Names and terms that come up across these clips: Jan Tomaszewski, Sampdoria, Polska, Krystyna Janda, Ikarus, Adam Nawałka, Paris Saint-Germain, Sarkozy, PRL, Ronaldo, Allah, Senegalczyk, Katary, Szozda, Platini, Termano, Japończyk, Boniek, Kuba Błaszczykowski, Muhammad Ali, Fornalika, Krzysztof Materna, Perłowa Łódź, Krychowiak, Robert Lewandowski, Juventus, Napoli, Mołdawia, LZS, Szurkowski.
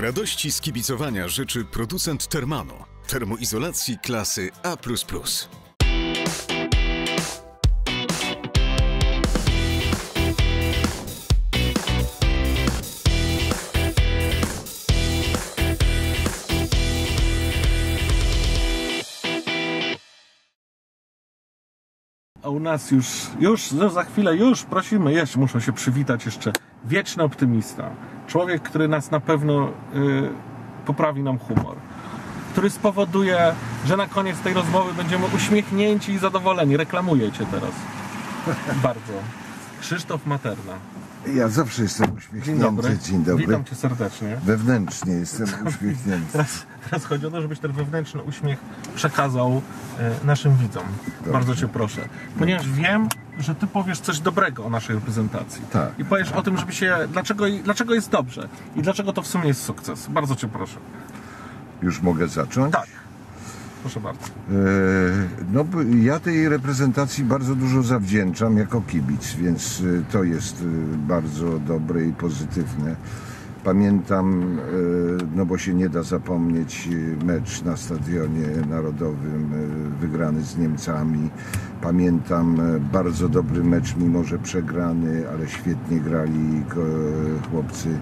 Radości z kibicowania życzy producent Termano, termoizolacji klasy A++. A u nas już za chwilę, prosimy, muszę się przywitać jeszcze. Wieczny optymista. Człowiek, który nas na pewno poprawi nam humor. Który spowoduje, że na koniec tej rozmowy będziemy uśmiechnięci i zadowoleni. Reklamuję cię teraz. Bardzo. Krzysztof Materna. Ja zawsze jestem uśmiechnięty. Dzień dobry. Witam cię serdecznie. Wewnętrznie jestem uśmiechnięty. Teraz chodzi o to, żebyś ten wewnętrzny uśmiech przekazał naszym widzom. Dobrze. Bardzo cię proszę. Ponieważ wiem, że ty powiesz coś dobrego o naszej reprezentacji. Tak. I powiesz o tym, żeby się... Dlaczego jest dobrze? I dlaczego to w sumie jest sukces? Bardzo cię proszę. Już mogę zacząć? Tak. Proszę bardzo. No, ja tej reprezentacji bardzo dużo zawdzięczam jako kibic, więc to jest bardzo dobre i pozytywne. Pamiętam, no bo się nie da zapomnieć, mecz na Stadionie Narodowym wygrany z Niemcami. Pamiętam bardzo dobry mecz, mimo że przegrany, ale świetnie grali chłopcy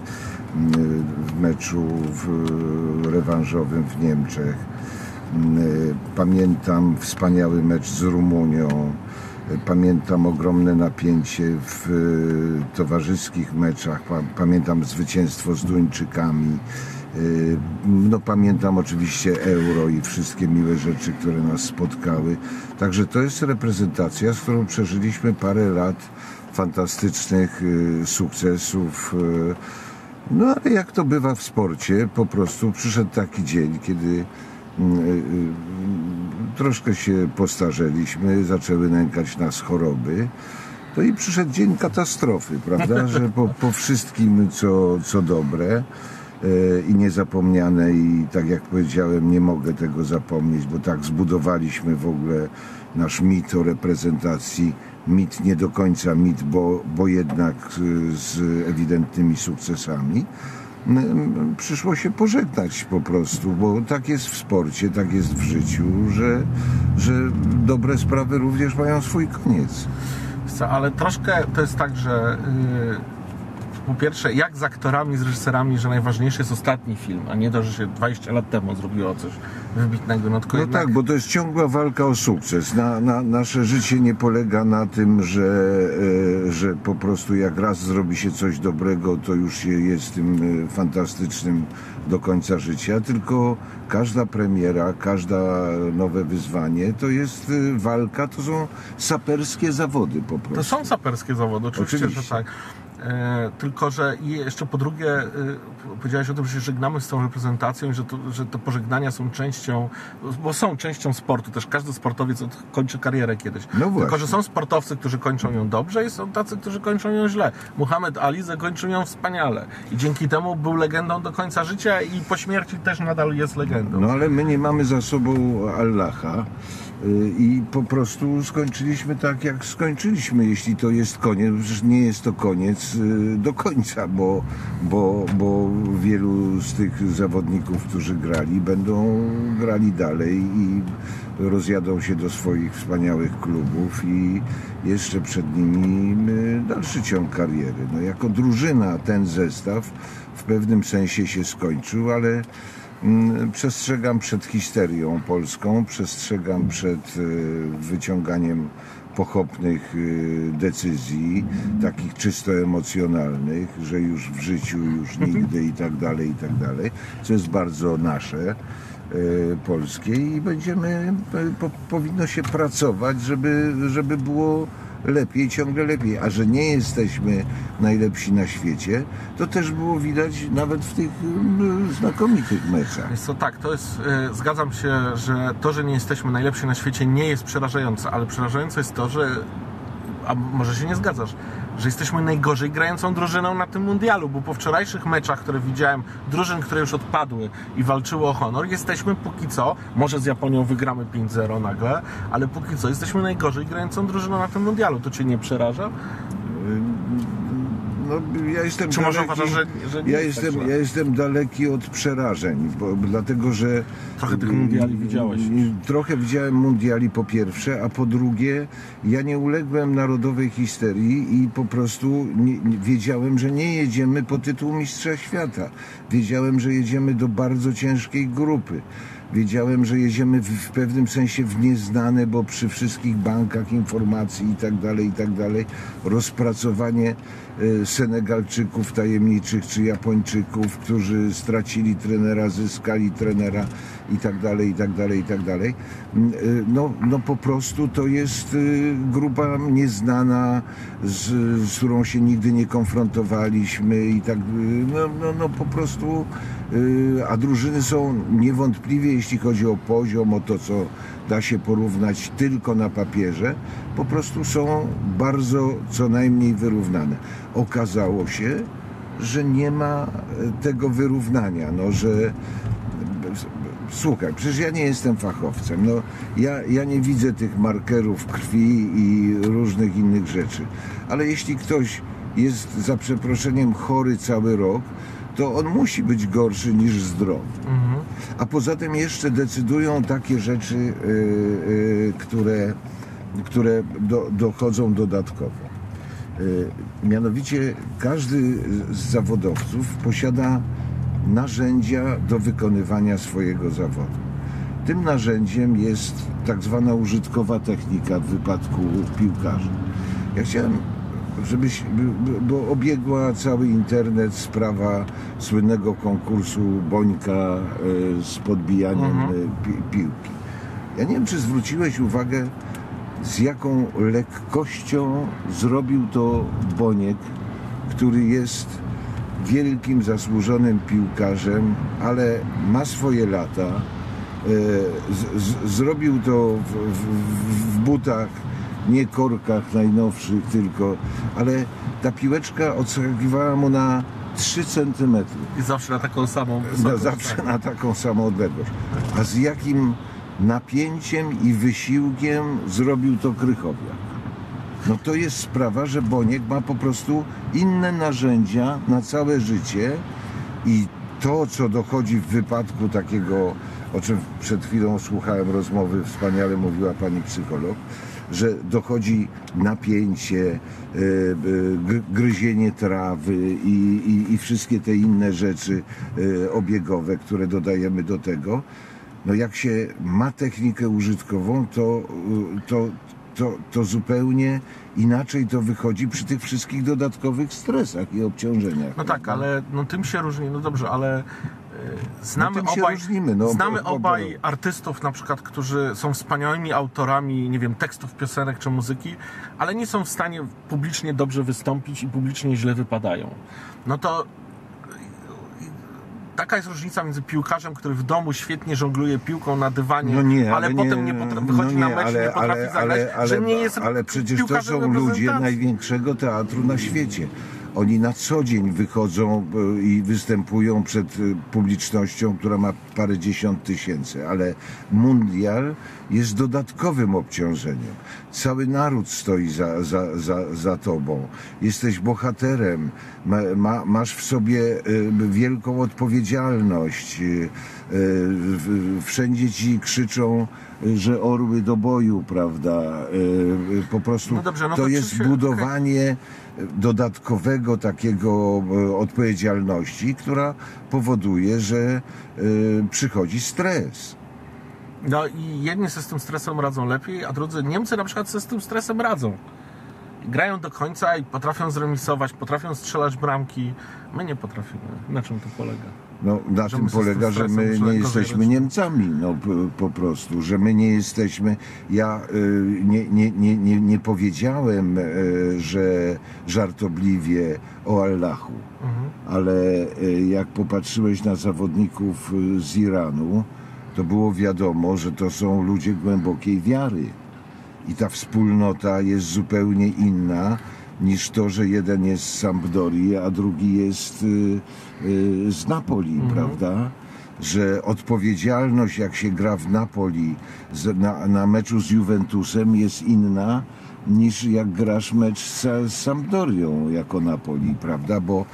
w meczu rewanżowym w Niemczech. Pamiętam wspaniały mecz z Rumunią, pamiętam ogromne napięcie w towarzyskich meczach, pamiętam zwycięstwo z Duńczykami, no pamiętam oczywiście Euro i wszystkie miłe rzeczy, które nas spotkały. Także to jest reprezentacja, z którą przeżyliśmy parę lat fantastycznych sukcesów. No ale jak to bywa w sporcie, po prostu przyszedł taki dzień, kiedy troszkę się postarzeliśmy, zaczęły nękać nas choroby, to i przyszedł dzień katastrofy, prawda, że po wszystkim, co dobre i niezapomniane, i tak jak powiedziałem, nie mogę tego zapomnieć, bo tak zbudowaliśmy w ogóle nasz mit o reprezentacji, nie do końca mit, bo jednak z ewidentnymi sukcesami. Przyszło się pożegnać po prostu, bo tak jest w sporcie, tak jest w życiu, że dobre sprawy również mają swój koniec. Ale troszkę to jest tak, że po pierwsze, jak z aktorami, z reżyserami, że najważniejszy jest ostatni film, a nie to, że się 20 lat temu zrobiło coś wybitnego. No jednak... tak, bo to jest ciągła walka o sukces. Nasze życie nie polega na tym, że po prostu jak raz zrobi się coś dobrego, to już się jest tym fantastycznym do końca życia, tylko każda premiera, każde nowe wyzwanie to jest walka, to są saperskie zawody po prostu. To są saperskie zawody, oczywiście. Że tak. Tylko że jeszcze po drugie powiedziałeś o tym, że się żegnamy z tą reprezentacją, że te pożegnania są częścią, bo są częścią sportu, też każdy sportowiec kończy karierę kiedyś, no tylko że są sportowcy, którzy kończą ją dobrze, i są tacy, którzy kończą ją źle. Muhammad Ali zakończył ją wspaniale i dzięki temu był legendą do końca życia i po śmierci też nadal jest legendą. No ale my nie mamy za sobą Allaha i po prostu skończyliśmy tak, jak skończyliśmy. Jeśli to jest koniec, przecież nie jest to koniec do końca, bo wielu z tych zawodników, którzy grali, będą grali dalej i rozjadą się do swoich wspaniałych klubów i jeszcze przed nimi dalszy ciąg kariery. No, jako drużyna ten zestaw w pewnym sensie się skończył, ale przestrzegam przed histerią polską, przestrzegam przed wyciąganiem pochopnych decyzji, takich czysto emocjonalnych, że już w życiu, już nigdy i tak dalej, co jest bardzo nasze, polskie, i będziemy, powinno się pracować, żeby było lepiej, ciągle lepiej, a że nie jesteśmy najlepsi na świecie, to też było widać nawet w tych znakomitych meczach. Jest to tak, to jest, zgadzam się, że to, że nie jesteśmy najlepsi na świecie, nie jest przerażające, ale przerażające jest to, że, a może się nie zgadzasz, że jesteśmy najgorzej grającą drużyną na tym mundialu, bo po wczorajszych meczach, które widziałem, drużyn, które już odpadły i walczyły o honor, jesteśmy póki co, może z Japonią wygramy 5-0 nagle, ale póki co jesteśmy najgorzej grającą drużyną na tym mundialu. To cię nie przeraża? no, ja jestem czy daleki, może uważasz, że nie ja jestem daleki od przerażeń, bo, dlatego że... Trochę tych mundiali widziałeś. Trochę widziałem mundiali po pierwsze, a po drugie ja nie uległem narodowej histerii i po prostu wiedziałem, że nie jedziemy po tytuł mistrza świata. Wiedziałem, że jedziemy do bardzo ciężkiej grupy. Wiedziałem, że jedziemy w pewnym sensie w nieznane, bo przy wszystkich bankach informacji i tak dalej, rozpracowanie Senegalczyków tajemniczych czy Japończyków, którzy stracili trenera, zyskali trenera i tak dalej, i tak dalej, i tak dalej. No po prostu to jest grupa nieznana, z którą się nigdy nie konfrontowaliśmy i tak, no po prostu, a drużyny są niewątpliwie, jeśli chodzi o poziom, o to, co da się porównać tylko na papierze, po prostu są bardzo co najmniej wyrównane. Okazało się, że nie ma tego wyrównania, no że... Słuchaj, przecież ja nie jestem fachowcem, no, ja nie widzę tych markerów krwi i różnych innych rzeczy, ale jeśli ktoś jest za przeproszeniem chory cały rok, to on musi być gorszy niż zdrowy. Mhm. A poza tym jeszcze decydują takie rzeczy, które dochodzą dodatkowo. Mianowicie każdy z zawodowców posiada narzędzia do wykonywania swojego zawodu. Tym narzędziem jest tak zwana użytkowa technika w wypadku piłkarzy. Ja chciałem, żebyś, bo obiegła cały internet sprawa słynnego konkursu Bońka z podbijaniem piłki. Ja nie wiem, czy zwróciłeś uwagę, z jaką lekkością zrobił to Boniek, który jest wielkim, zasłużonym piłkarzem, ale ma swoje lata. Zrobił to w butach, nie korkach najnowszych tylko, ale ta piłeczka odskakiwała mu na 3 cm. I zawsze na taką samą odległość. Zawsze na taką samą odległość. A z jakim napięciem i wysiłkiem zrobił to Krychowiak. No to jest sprawa, że Boniek ma po prostu inne narzędzia na całe życie i to, co dochodzi w wypadku takiego, o czym przed chwilą słuchałem rozmowy, wspaniale mówiła pani psycholog, że dochodzi napięcie, gryzienie trawy i wszystkie te inne rzeczy obiegowe, które dodajemy do tego. No jak się ma technikę użytkową, to zupełnie inaczej to wychodzi przy tych wszystkich dodatkowych stresach i obciążeniach. No tak, ale no, tym się różni, no dobrze, ale znamy, no, obaj, różnimy, no, znamy obaj artystów na przykład, którzy są wspaniałymi autorami, nie wiem, tekstów, piosenek czy muzyki, ale nie są w stanie publicznie dobrze wystąpić i publicznie źle wypadają. No to taka jest różnica między piłkarzem, który w domu świetnie żongluje piłką na dywanie, no nie, ale potem nie wychodzi na mecz, nie potrafi zagrać, że nie jest piłkarzem. Ale przecież to są ludzie największego teatru na świecie. Oni na co dzień wychodzą i występują przed publicznością, która ma parędziesiąt tysięcy, ale mundial jest dodatkowym obciążeniem. Cały naród stoi za tobą. Jesteś bohaterem, masz w sobie wielką odpowiedzialność. Wszędzie ci krzyczą, że orły do boju, prawda? Po prostu no dobrze, no to jest budowanie dodatkowego takiego odpowiedzialności, która powoduje, że przychodzi stres. No i jedni se z tym stresem radzą lepiej, a drudzy Niemcy na przykład se z tym stresem radzą. Grają do końca i potrafią zremisować, potrafią strzelać bramki. My nie potrafimy. Na czym to polega? No, na tym polega, że my nie jesteśmy Niemcami, no po prostu, że my nie jesteśmy, ja nie powiedziałem, że żartobliwie o Allahu, ale jak popatrzyłeś na zawodników z Iranu, to było wiadomo, że to są ludzie głębokiej wiary i ta wspólnota jest zupełnie inna niż to, że jeden jest z Sampdorii, a drugi jest z Napoli, prawda? Że odpowiedzialność, jak się gra w Napoli na meczu z Juventusem, jest inna niż jak grasz mecz z Sampdorią jako Napoli, prawda? Bo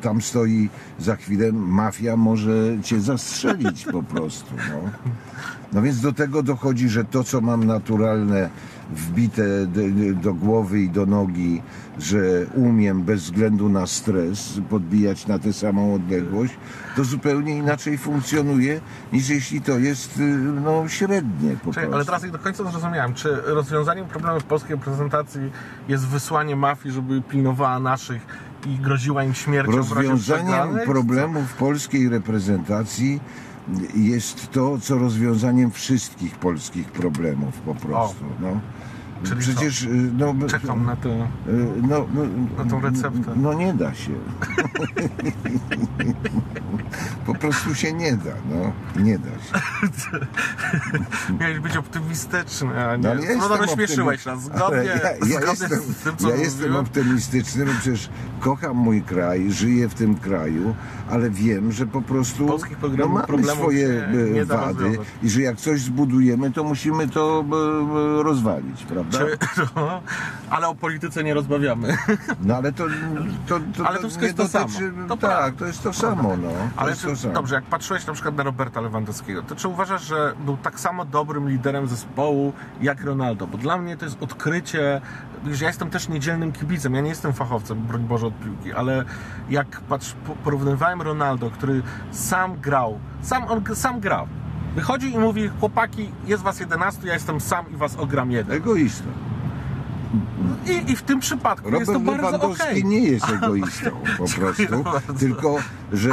tam stoi za chwilę mafia, może cię zastrzelić po prostu. No więc do tego dochodzi, że to, co mam naturalne, wbite do głowy i do nogi, że umiem bez względu na stres podbijać na tę samą odległość, to zupełnie inaczej funkcjonuje, niż jeśli to jest no, średnie po prostu. Ale teraz nie do końca zrozumiałem, czy rozwiązaniem problemów polskiej reprezentacji jest wysłanie mafii, żeby pilnowała naszych i groziła im śmiercią? Rozwiązaniem problemów polskiej reprezentacji jest to, co rozwiązaniem wszystkich polskich problemów po prostu. No. Czyli przecież no, czekam na tę na tą receptę. No nie da się. Po prostu się nie da, no. Nie da się. Miałeś być optymistyczny, a nie. No, ja rozśmieszyłeś nas. Ja jestem optymistyczny, bo przecież kocham mój kraj, żyję w tym kraju, ale wiem, że po prostu mamy swoje wady i że jak coś zbudujemy, to musimy to rozwalić, prawda? No, ale o polityce nie rozmawiamy. No ale to wszystko jest to samo. Tak, to jest to samo, no. Ale dobrze, jak patrzyłeś na przykład na Roberta Lewandowskiego, to czy uważasz, że był tak samo dobrym liderem zespołu jak Ronaldo? Bo dla mnie to jest odkrycie, że ja jestem też niedzielnym kibicem, ja nie jestem fachowcem, broń Boże, od piłki, ale jak porównywałem Ronaldo, który sam grał, wychodzi i mówi: chłopaki, jest was 11, ja jestem sam i was ogram jeden. Egoista. I w tym przypadku Robert jest to bardzo Lewandowski nie jest egoistą po prostu, tylko że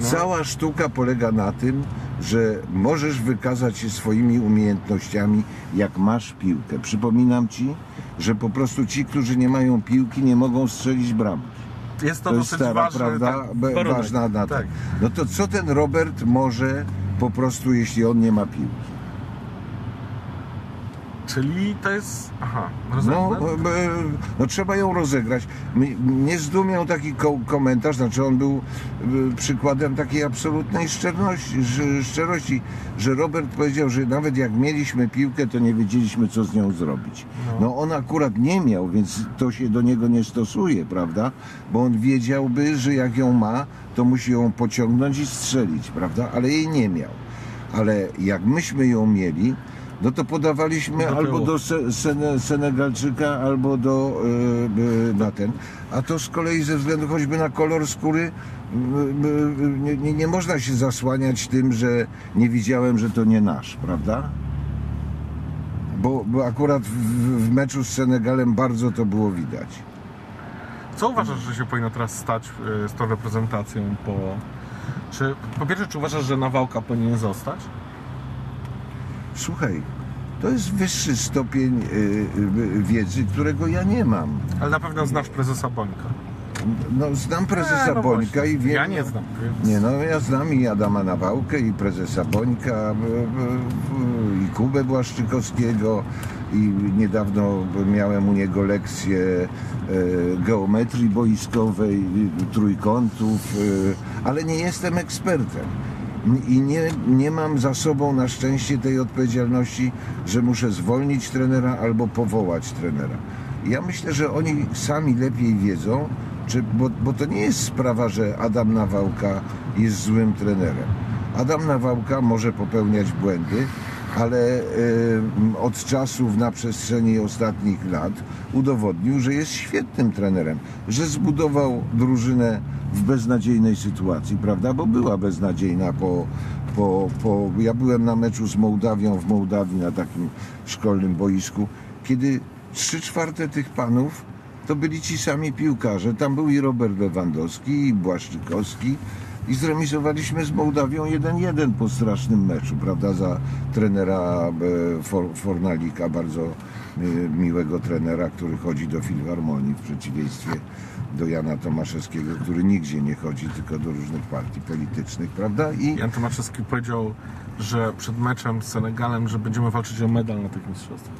cała sztuka polega na tym, że możesz wykazać się swoimi umiejętnościami, jak masz piłkę. Przypominam ci, że po prostu ci, którzy nie mają piłki, nie mogą strzelić bramki. Jest to dosyć ważna data. Tak. No to co ten Robert może po prostu, jeśli on nie ma piłki? Czyli to jest... Aha, no trzeba ją rozegrać. Mnie zdumiał taki komentarz, znaczy on był przykładem takiej absolutnej szczerości, że Robert powiedział, że nawet jak mieliśmy piłkę, to nie wiedzieliśmy, co z nią zrobić. No on akurat nie miał, więc to się do niego nie stosuje, prawda? Bo on wiedziałby, że jak ją ma, to musi ją pociągnąć i strzelić, prawda? Ale jej nie miał. Ale jak myśmy ją mieli, no to podawaliśmy albo do Senegalczyka, albo do a to z kolei ze względu choćby na kolor skóry nie można się zasłaniać tym, że nie widziałem, że to nie nasz, prawda? Bo akurat w meczu z Senegalem bardzo to było widać. Co uważasz, że się powinno teraz stać z tą reprezentacją? Po pierwsze, czy uważasz, że Nawałka powinien zostać? Słuchaj, to jest wyższy stopień wiedzy, którego ja nie mam. Ale na pewno znasz prezesa Bońka. No znam prezesa Bońka i wiem... Ja nie znam. Więc... Nie, no ja znam i Adama Nawałkę, i prezesa Bońka, i Kubę Błaszczykowskiego, i niedawno miałem u niego lekcję geometrii boiskowej, trójkątów, ale nie jestem ekspertem. I nie mam za sobą na szczęście tej odpowiedzialności, że muszę zwolnić trenera albo powołać trenera. Ja myślę, że oni sami lepiej wiedzą, bo to nie jest sprawa, że Adam Nawałka jest złym trenerem. Adam Nawałka może popełniać błędy, ale od czasów na przestrzeni ostatnich lat udowodnił, że jest świetnym trenerem, że zbudował drużynę w beznadziejnej sytuacji, prawda? Bo była beznadziejna Ja byłem na meczu z Mołdawią w Mołdawii na takim szkolnym boisku, kiedy 3/4 tych panów to byli ci sami piłkarze. Tam był i Robert Lewandowski, i Błaszczykowski. I zremisowaliśmy z Mołdawią 1-1 po strasznym meczu, prawda, za trenera Fornalika, bardzo miłego trenera, który chodzi do filharmonii, w przeciwieństwie do Jana Tomaszewskiego, który nigdzie nie chodzi, tylko do różnych partii politycznych, prawda? I Jan Tomaszewski powiedział, że przed meczem z Senegalem, że będziemy walczyć o medal na tych mistrzostwach.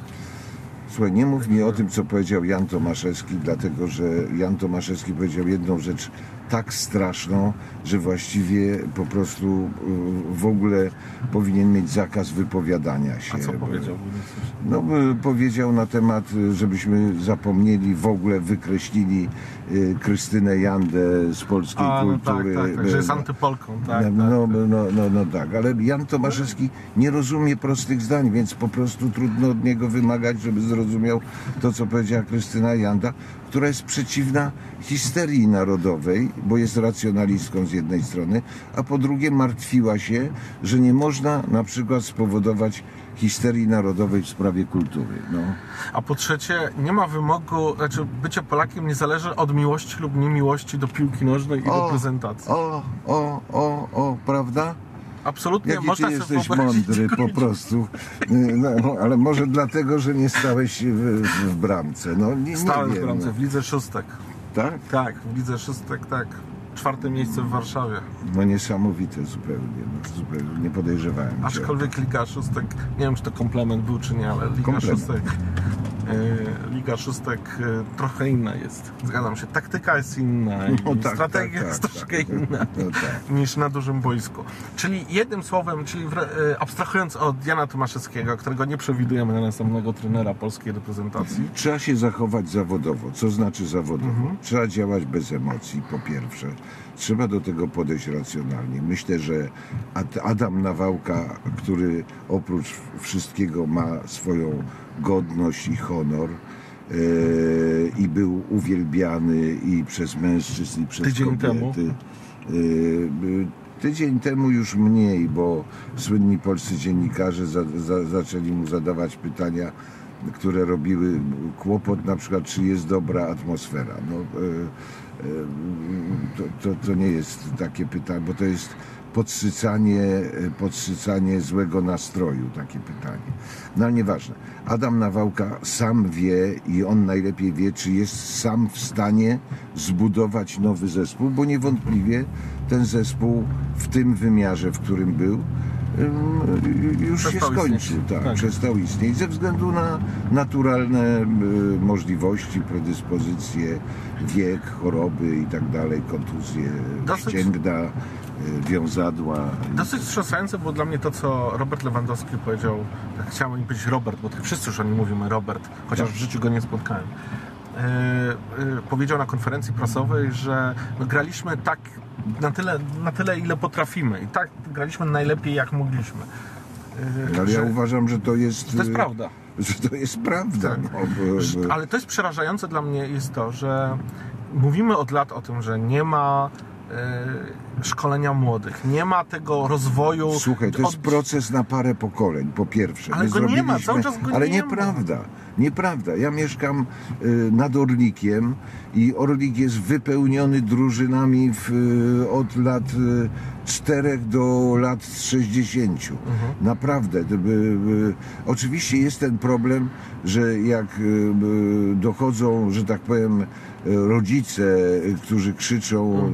Słuchaj, nie mów mi o tym, co powiedział Jan Tomaszewski, dlatego że Jan Tomaszewski powiedział jedną rzecz tak straszną, że właściwie po prostu w ogóle powinien mieć zakaz wypowiadania się. A co powiedział? No, powiedział na temat, żebyśmy zapomnieli, w ogóle wykreślili Krystynę Jandę z polskiej kultury. No tak, że jest antypolką, tak. No tak, ale Jan Tomaszewski nie rozumie prostych zdań, więc po prostu trudno od niego wymagać, żeby zrozumiał to, co powiedziała Krystyna Janda, która jest przeciwna histerii narodowej, bo jest racjonalistką z jednej strony, a po drugie martwiła się, że nie można na przykład spowodować histerii narodowej w sprawie kultury. No. A po trzecie, nie ma wymogu, znaczy bycie Polakiem nie zależy od miłości lub niemiłości do piłki nożnej i do prezentacji. Prawda? Absolutnie. Jaki można ty jesteś mądry po prostu, no, ale może dlatego, że nie stałeś w bramce. No, Stałem w bramce, w Lidze Szóstek. Tak? Tak, w Lidze Szóstek, tak. 4. miejsce w Warszawie. No niesamowite zupełnie, no, zupełnie nie podejrzewałem. Aczkolwiek Liga Szóstek, nie wiem czy to komplement był czy nie, ale Liga Szóstek trochę inna jest. Zgadzam się, taktyka jest inna, no tak, strategia jest troszkę inna niż na dużym boisku. Czyli jednym słowem, czyli abstrahując od Jana Tomaszewskiego, którego nie przewidujemy na następnego trenera polskiej reprezentacji. Trzeba się zachować zawodowo. Co znaczy zawodowo? Trzeba działać bez emocji, po pierwsze. Trzeba do tego podejść racjonalnie. Myślę, że Adam Nawałka, który oprócz wszystkiego ma swoją godność i honor i był uwielbiany i przez mężczyzn, i przez kobiety. Tydzień temu już mniej, bo słynni polscy dziennikarze zaczęli mu zadawać pytania, które robiły kłopot, na przykład czy jest dobra atmosfera. No, to nie jest takie pytanie, bo to jest podsycanie złego nastroju, takie pytanie. No ale nieważne. Adam Nawałka sam wie i on najlepiej wie, czy jest sam w stanie zbudować nowy zespół, bo niewątpliwie ten zespół w tym wymiarze, w którym był, już się skończył, przestał istnieć ze względu na naturalne możliwości, predyspozycje, wiek, choroby i tak dalej, kontuzje, ścięgna, wiązadła. Dosyć wstrząsające było dla mnie to, co Robert Lewandowski powiedział, tak chciałem powiedzieć Robert, bo wszyscy już o nim mówimy Robert, chociaż w życiu go nie spotkałem. Powiedział na konferencji prasowej, że graliśmy tak na tyle, ile potrafimy i tak graliśmy najlepiej, jak mogliśmy. Ale ja uważam, że to jest prawda. Że to jest prawda. Tak. No, ale to jest przerażające dla mnie jest to, że mówimy od lat o tym, że nie ma szkolenia młodych. Nie ma tego rozwoju. Słuchaj, to jest proces na parę pokoleń, po pierwsze. Ale go nie ma, cały czas go nie ma. Ale nieprawda, nieprawda. Ja mieszkam nad Orlikiem i Orlik jest wypełniony drużynami od lat 4 do lat 60. Naprawdę. Oczywiście jest ten problem, że jak dochodzą, że tak powiem, rodzice, którzy krzyczą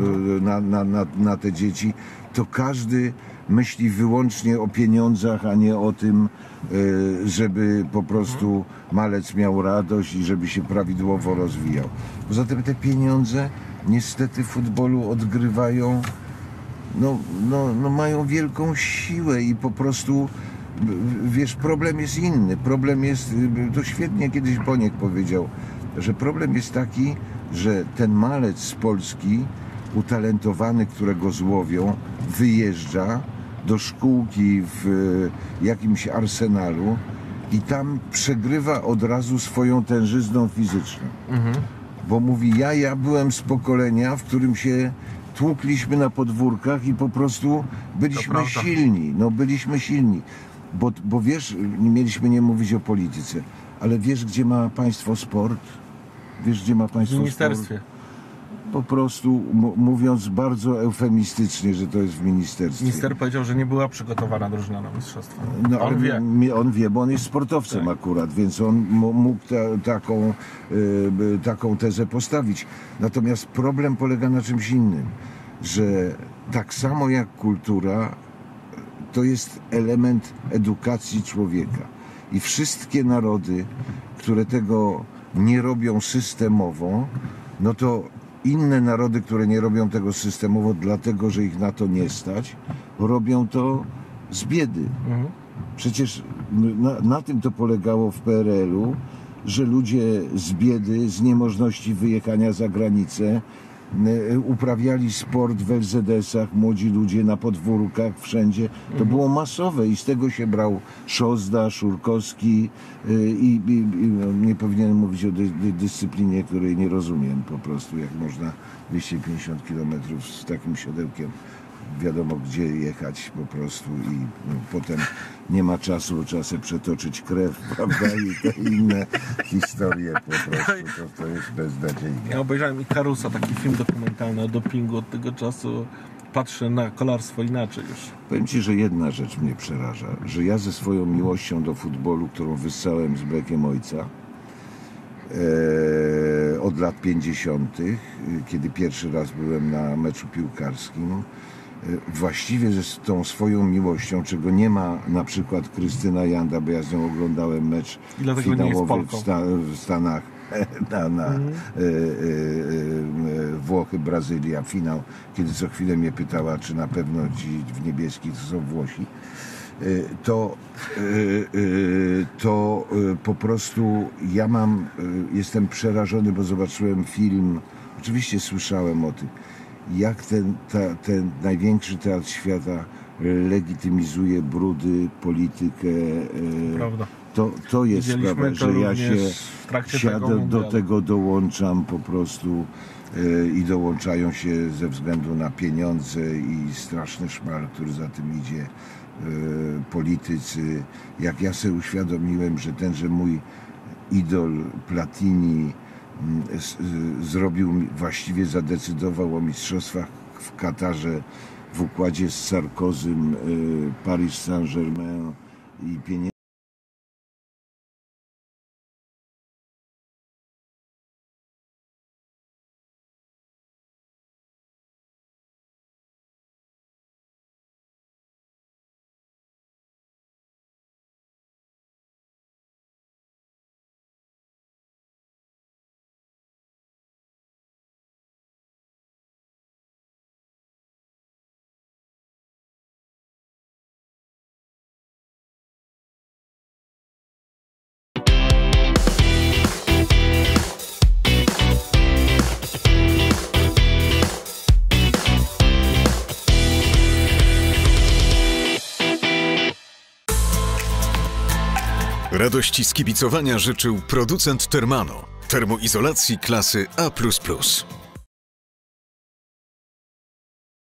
na te dzieci, to każdy myśli wyłącznie o pieniądzach, a nie o tym, żeby po prostu malec miał radość i żeby się prawidłowo rozwijał. Poza tym te pieniądze niestety w futbolu odgrywają, mają wielką siłę i po prostu, wiesz, problem jest inny. Problem jest, to świetnie kiedyś Boniek powiedział, że problem jest taki, że ten malec z Polski utalentowany, którego złowią, wyjeżdża do szkółki w jakimś Arsenalu i tam przegrywa od razu swoją tężyzną fizyczną. Bo mówi, ja byłem z pokolenia, w którym się tłukliśmy na podwórkach i po prostu byliśmy silni. No byliśmy silni. Bo wiesz, mieliśmy nie mówić o polityce, ale wiesz, gdzie ma państwo sport? Wiesz, gdzie ma państwo sport? W ministerstwie. Po prostu mówiąc bardzo eufemistycznie, że to jest w ministerstwie. Minister powiedział, że nie była przygotowana drużyna na mistrzostwa. No, on wie. On wie, bo on jest sportowcem akurat, więc on mógł taką tezę postawić. Natomiast problem polega na czymś innym, że tak samo jak kultura, to jest element edukacji człowieka. I wszystkie narody, które tego nie robią systemowo, no to inne narody, które nie robią tego systemowo, dlatego że ich na to nie stać, robią to z biedy. Przecież na tym to polegało w PRL-u, że ludzie z biedy, z niemożności wyjechania za granicę uprawiali sport w LZS-ach, młodzi ludzie na podwórkach, wszędzie. To było masowe i z tego się brał Szozda, Szurkowski i nie powinienem mówić o dyscyplinie, której nie rozumiem po prostu, jak można 250 km z takim siodełkiem wiadomo gdzie jechać po prostu i potem nie ma czasu, czasem przetoczyć krew, prawda, i te inne historie po prostu, to jest beznadziejne. Ja obejrzałem Ikarusa, taki film dokumentalny o dopingu, od tego czasu patrzę na kolarstwo inaczej już. Powiem Ci, że jedna rzecz mnie przeraża, że ja ze swoją miłością do futbolu, którą wyssałem z blekiem ojca, od lat 50., kiedy pierwszy raz byłem na meczu piłkarskim, właściwie z tą swoją miłością, czego nie ma na przykład Krystyna Janda, bo ja z nią oglądałem mecz finałowy w Stanach, Włochy, Brazylia, finał, kiedy co chwilę mnie pytała, czy na pewno ci w niebieskich są Włosi, to po prostu ja jestem przerażony, bo zobaczyłem film, oczywiście słyszałem o tym, jak ten największy teatr świata legitymizuje brudy, politykę. To jest sprawa, że ja się siadę, do tego dołączam po prostu i dołączają się ze względu na pieniądze i straszny szmal, który za tym idzie, politycy. Jak ja sobie uświadomiłem, że tenże mój idol Platini właściwie zadecydował o mistrzostwach w Katarze w układzie z Sarkozym, Paris Saint-Germain i pieniędzy. Radości z kibicowania życzył producent Termano, termoizolacji klasy A++.